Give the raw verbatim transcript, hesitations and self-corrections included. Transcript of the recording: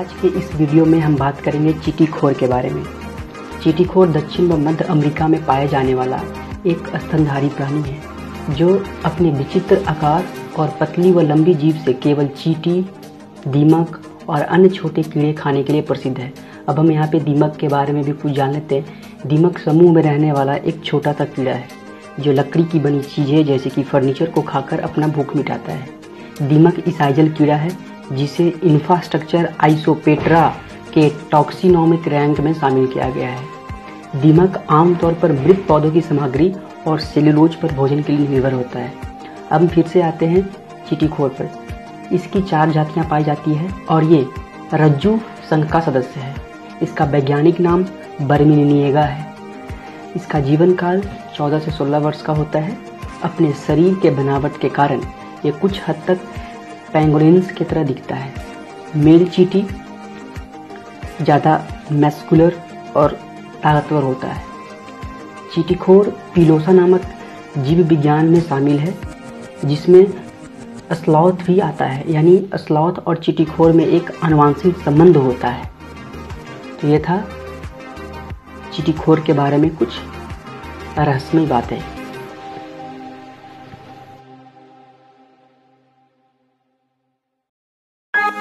आज के इस वीडियो में हम बात करेंगे चीटीखोर के बारे में। चीटीखोर दक्षिण व मध्य अमेरिका में पाया जाने वाला एक स्तनधारी प्राणी है जो अपने विचित्र आकार और पतली व लंबी जीभ से केवल चींटी, दीमक और अन्य छोटे कीड़े खाने के लिए प्रसिद्ध है। अब हम यहाँ पे दीमक के बारे में भी कुछ जान लेते हैं। दीमक समूह में रहने वाला एक छोटा सा कीड़ा है जो लकड़ी की बनी चीज़ें जैसे कि फर्नीचर को खाकर अपना भूख मिटाता है। दीमक इसाइजल कीड़ा है जिसे इंफ्रास्ट्रक्चर आइसोपेट्रा के टॉक्सिनोमिक रैंक में शामिल किया गया है। दीमक आमतौर पर मृत पौधों की सामग्री और सेलुलोज पर भोजन के लिए निर्भर होता है। अब फिर से आते हैं चीटीखोर पर। इसकी चार जातियां पाई जाती है और ये रज्जू संघ का सदस्य है। इसका वैज्ञानिक नाम बर्मिनिएगा है। इसका जीवन काल चौदह से सोलह वर्ष का होता है। अपने शरीर के बनावट के कारण ये कुछ हद तक पैंगोलिन की तरह दिखता है। मेल चींटी ज़्यादा मैस्कुलर और ताकतवर होता है। चीटीखोर पिलोसा नामक जीव विज्ञान में शामिल है जिसमें असलौथ भी आता है, यानी असलौथ और चीटीखोर में एक आनुवंशिक संबंध होता है। तो ये था चीटीखोर के बारे में कुछ रहस्यमयी बातें।